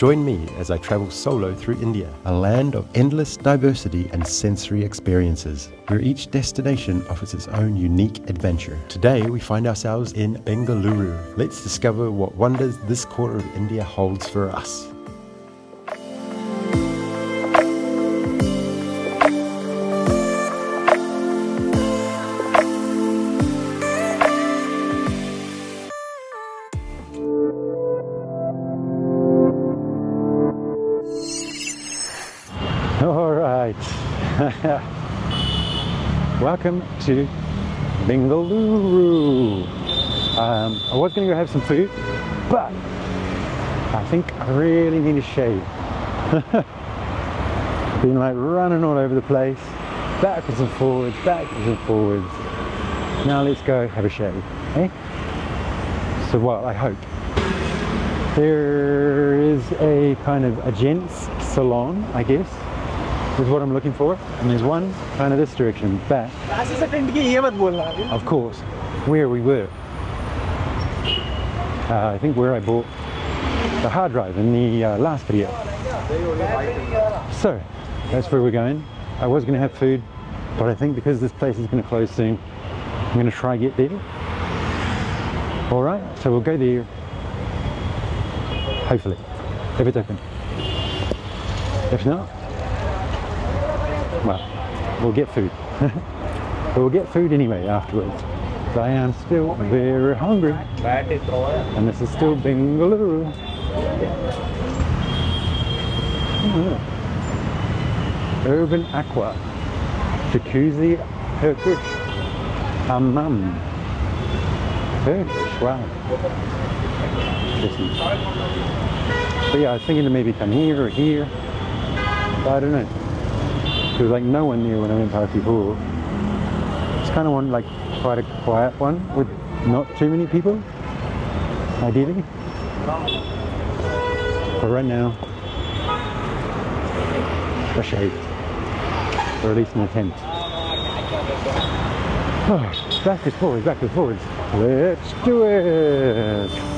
Join me as I travel solo through India, a land of endless diversity and sensory experiences, where each destination offers its own unique adventure. Today we find ourselves in Bengaluru. Let's discover what wonders this corner of India holds for us. Welcome to Bengaluru. I was going to go have some food, but I think I really need a shave. Been like running all over the place, backwards and forwards, backwards and forwards. Now let's go have a shave, eh? So what, I hope. There is a kind of a gents salon, I guess, is what I'm looking for, and there's one kind of this direction back. Of course, where we were. I think where I bought the hard drive in the last video. So that's where we're going. I was going to have food, but I think because this place is going to close soon, I'm going to try and get there. All right, so we'll go there. Hopefully, if it's open. If not, well, we'll get food. We'll get food anyway afterwards. But I am still very hungry. And this is still Bengaluru. Urban Aqua. Jacuzzi Turkish. Hammam. Turkish, wow. But yeah, I was thinking to maybe come here or here. But I don't know. There was like no one there when I went past before. It's kind of one, like quite a quiet one with not too many people, ideally. But right now, a shave, or at least an attempt. Oh, backwards, forwards, backwards, forwards. Let's do it.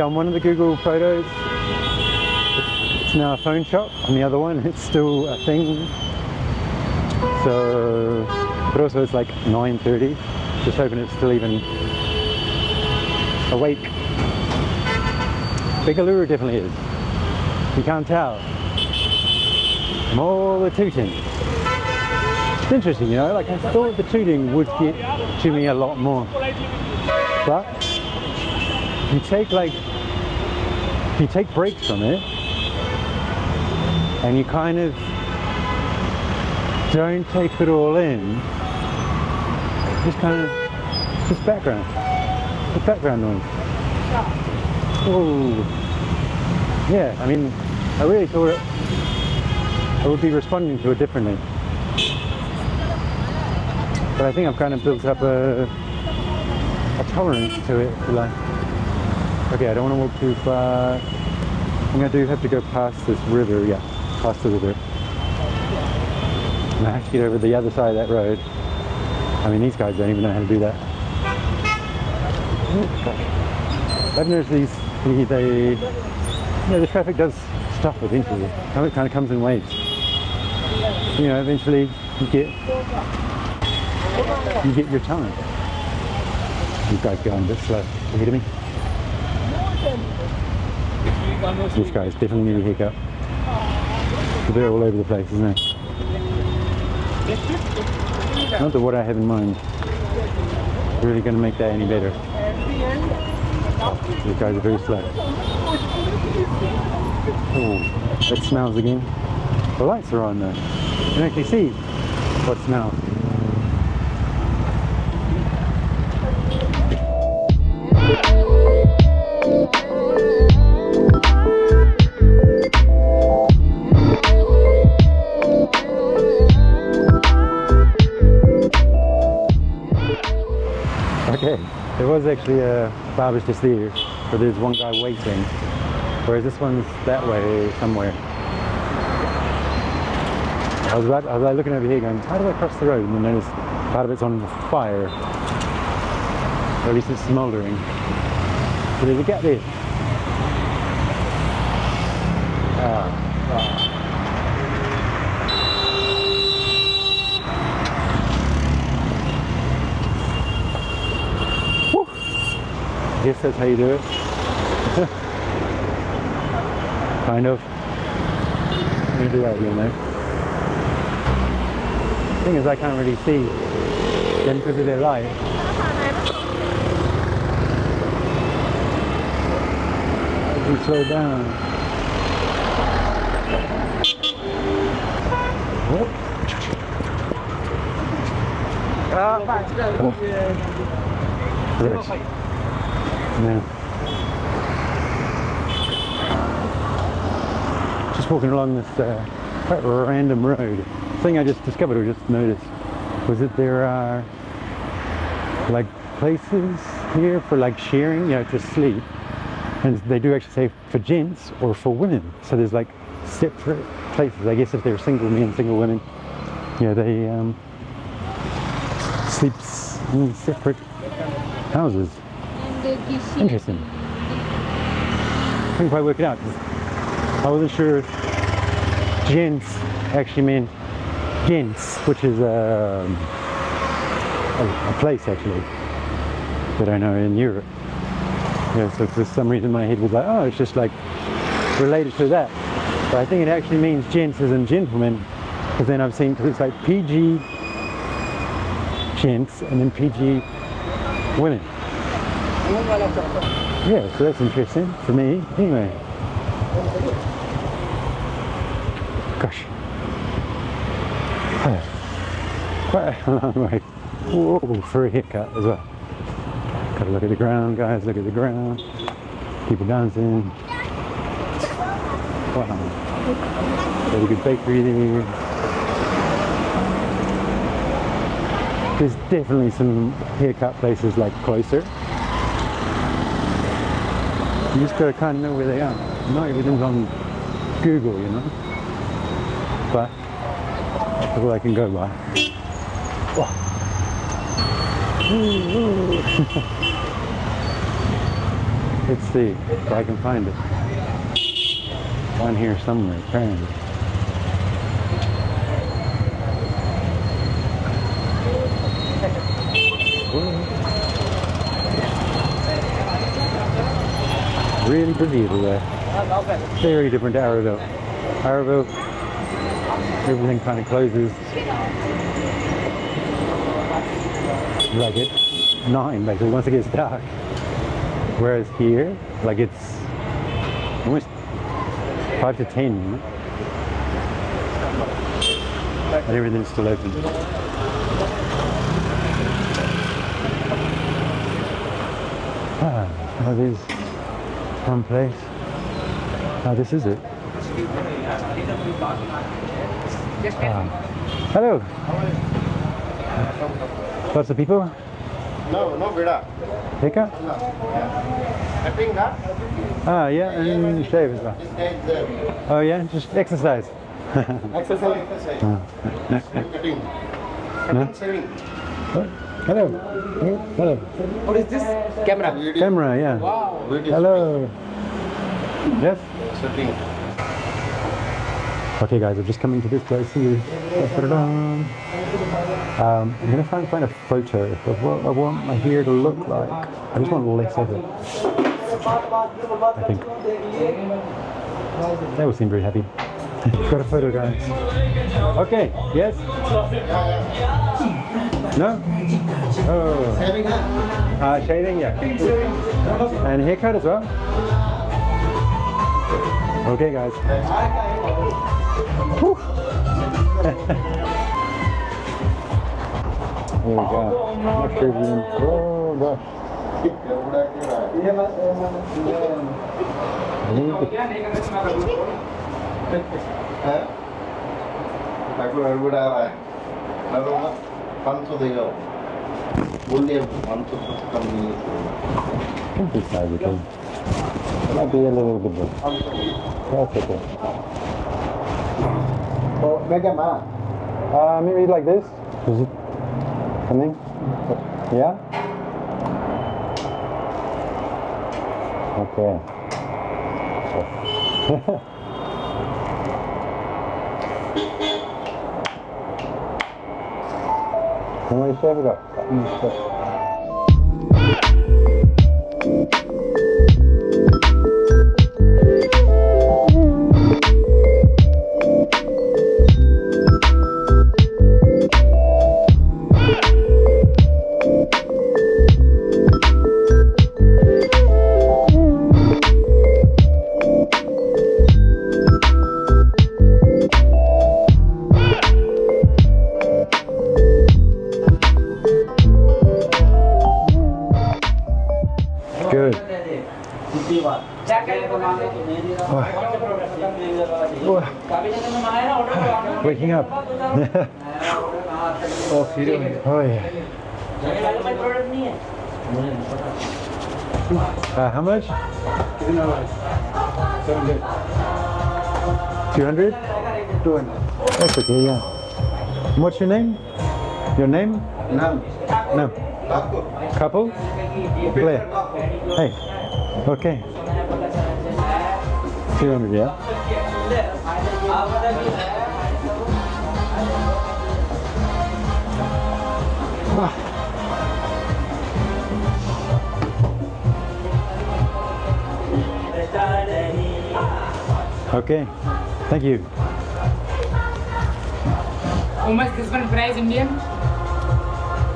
On one of the Google Photos, it's now a phone shop. On the other one, it's still a thing. So, but also it's like 9:30. Just hoping it's still even awake. Bengaluru definitely is. You can't tell. I'm all the tooting. It's interesting, you know. Like I thought the tooting would get to me a lot more, but you take like. You take breaks from it and you kind of don't take it all in, just kind of just background, just background noise. Oh yeah, I mean I really thought I would be responding to it differently, but I think I've kind of built up a tolerance to it, if you like. Okay, I don't want to walk too far. I think I do have to go past this river, yeah, past the river. And I have to get over the other side of that road. I mean, these guys don't even know how to do that. Oh, gosh. I've noticed these, they, you know, the traffic does stuff eventually. It kind of comes in waves. You know, eventually you get your time. These guys going a bit slow. Are you kidding me? This guy's definitely need a hiccup. They're all over the place, isn't it? Not that what I have in mind is really going to make that any better. These guys are very slow. Oh, that smells again. The lights are on though. You can actually see what smells. There was actually a barber's just there, where there's one guy waiting, whereas this one's that way somewhere. I was looking over here going, how do I cross the road? And then noticed part of it's on fire, or at least it's smouldering. So there's a gap there. I guess that's how you do it. Kind of. Maybe that, you know. The thing is, I can't really see them because of their light. I can slow down. Whoop. Come on. Yeah. Just walking along this quite random road. The thing I just discovered or just noticed was that there are like places here for like sharing, you know, to sleep, and they do actually say for gents or for women. So there's like separate places. I guess if they're single men, single women, you know, they sleep in separate houses. Interesting. I couldn't quite work it out. I wasn't sure if gents actually meant gents, which is a place actually that I know in Europe. Yeah, so for some reason my head was like, oh, it's just like related to that. But I think it actually means gents as in gentlemen, because then I've seen, it's like PG gents and then PG women. Yeah, so that's interesting for me, anyway. Gosh. Quite a long way. Whoa, for a haircut as well. Gotta look at the ground, guys, look at the ground. People dancing. Wow. Got a good bakery there. There's definitely some haircut places like closer. You just gotta kind of know where they are. Not everything's on Google, you know. But that's all I can go by. Let's see if I can find it. Down here somewhere, apparently. Really busy over there. Very different to Arrowville. Arrowville, everything kind of closes like at 9, basically, once it gets dark. Whereas here, like it's almost 5 to 10, you know? And everything's still open. Ah, oh, there's one place. Oh, this is it. Hello. Lots of people? No, no Veda. Heka? No. I think that. Ah, yeah, and shave as well. Oh, yeah, just exercise. Exercise? No. Shaving. What? Hello. Hello. What is this? Camera. Video. Camera, yeah. Wow. Video. Hello. Yes? Okay, guys, I'm just coming to this place here. I'm going to find a photo of what I want my hair to look like. I just want less of it, I think. They all seem very happy. Got a photo, guys. Okay, yes? No? Oh. Shaving? Shaving, yeah. And haircut as well? Okay, guys. There we go. Not sure if you can... Oh, gosh. One to the go. Only one to come. It's okay. It might be a little bit big. That's okay. So, maybe like this? Is it coming? Yeah? Okay. Can we shave it up? Waking up. Oh, yeah. How much? 200? 200. That's okay, yeah. What's your name? Your name? Nam. Nam. Couple? Play. Hey. Okay. 200, yeah. Okay, thank you. How much this one price Indian?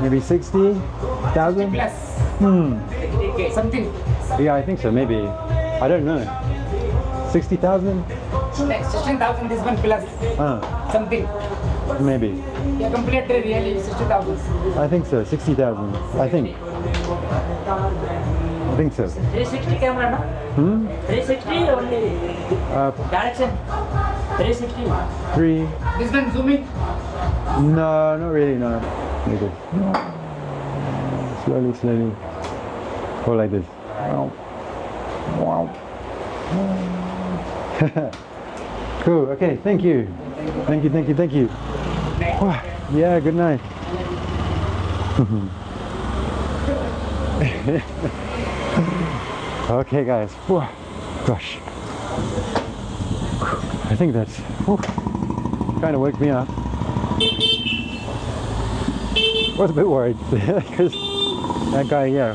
Maybe 60,000 plus. Something. Yeah, I think so. Maybe I don't know. 60,000. 16,000 this one plus. Something. Maybe. Yeah, complete really 60,000. I think so. 60,000. I think. I think so. 360 camera, na? 360 only. Direction. 360. Three. This one zooming? No, not really. No. Like this. Slowly, slowly. Go like this. Wow. Wow. Cool. Okay. Thank you. Thank you. Thank you. Thank you. Yeah. Good night. Okay guys, whoa, gosh, I think that's kind of woke me up. I was a bit worried because that guy, yeah,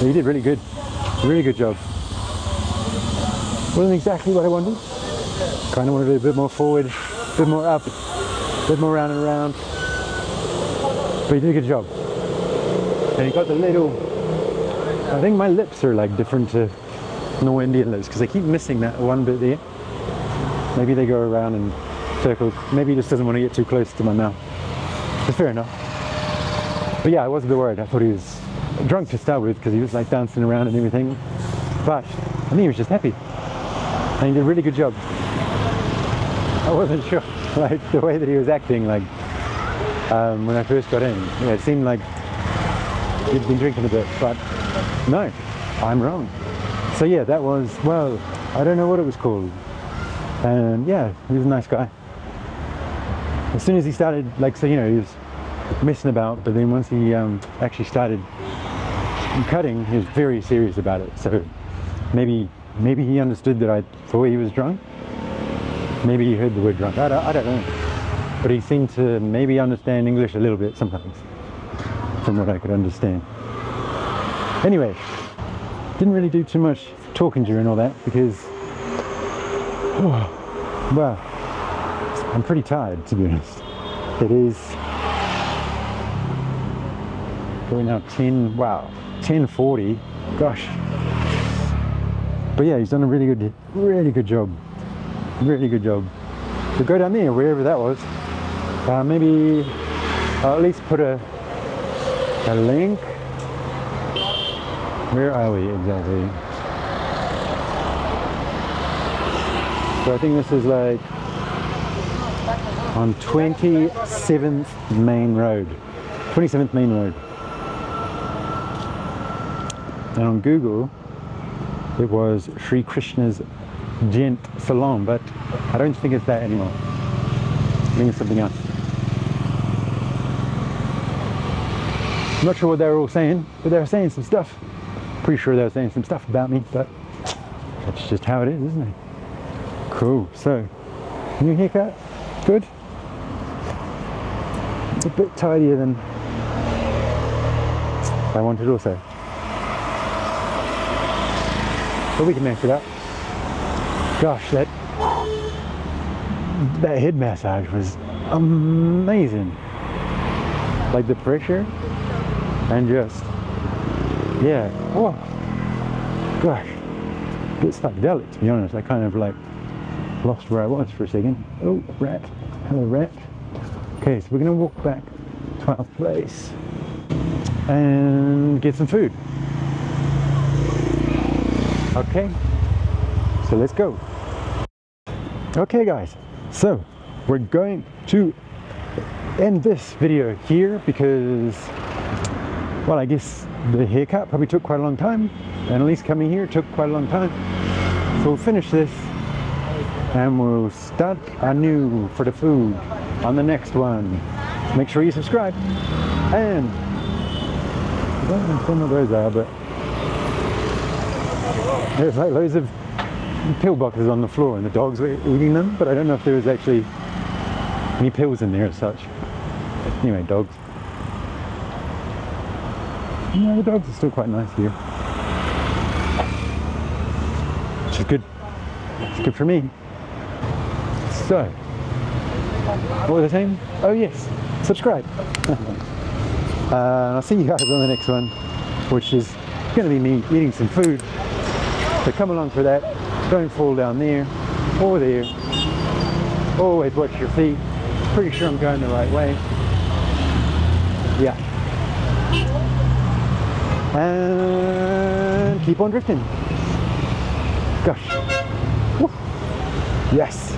he did really good, job. Wasn't exactly what I wanted. Kind of wanted it a bit more forward, a bit more up, a bit more round and round, but he did a good job. And he got the little, I think my lips are like different to no Indian lips because I keep missing that one bit there. Maybe they go around in circles. Maybe he just doesn't want to get too close to my mouth. But fair enough. But yeah, I was a bit worried. I thought he was drunk to start with because he was like dancing around and everything. But I think he was just happy. And he did a really good job. I wasn't sure, like the way that he was acting, like when I first got in. Yeah, it seemed like he'd been drinking a bit, but no, I'm wrong. So yeah, that was, well, I don't know what it was called. And yeah, he was a nice guy. As soon as he started, like, so, you know, he was messing about, but then once he actually started cutting, he was very serious about it. So maybe he understood that I thought he was drunk. Maybe he heard the word drunk, I don't know. But he seemed to maybe understand English a little bit sometimes, from what I could understand. Anyway, didn't really do too much talking during all that because, oh, well, I'm pretty tired to be honest. It is going now 10, wow, 10:40, gosh. But yeah, he's done a really good job. So go down there, wherever that was, maybe I'll at least put a link. Where are we exactly? So I think this is like on 27th Main Road. and on Google it was Sri Krishna's Gent salon, but I don't think it's that anymore. I think it's something else. I'm not sure what they were all saying, but they were saying some stuff. Pretty sure they were saying some stuff about me, but that's just how it is, isn't it? Cool. So, new haircut, good. It's a bit tidier than I wanted also. But we can match it up. Gosh, that head massage was amazing. Like the pressure and just, yeah, oh, gosh, a bit psychedelic to be honest. I kind of like lost where I was for a second. Oh, rat, hello rat. Okay, so we're gonna walk back to our place and get some food. Okay, so let's go. Okay guys, so we're going to end this video here because, well, I guess the haircut probably took quite a long time, and at least coming here took quite a long time. So we'll finish this and we'll start anew for the food on the next one. Make sure you subscribe, and I don't know what those are, but there's like loads of pillboxes on the floor and the dogs were eating them, but I don't know if there was actually any pills in there as such. Anyway, dogs. No, the dogs are still quite nice here, which is good. It's good for me. So, what was I saying? Oh yes, subscribe. I'll see you guys on the next one, which is going to be me eating some food. So come along for that. Don't fall down there or there. Always watch your feet. Pretty sure I'm going the right way. Yeah. And keep on drifting. Gosh. Woo. Yes.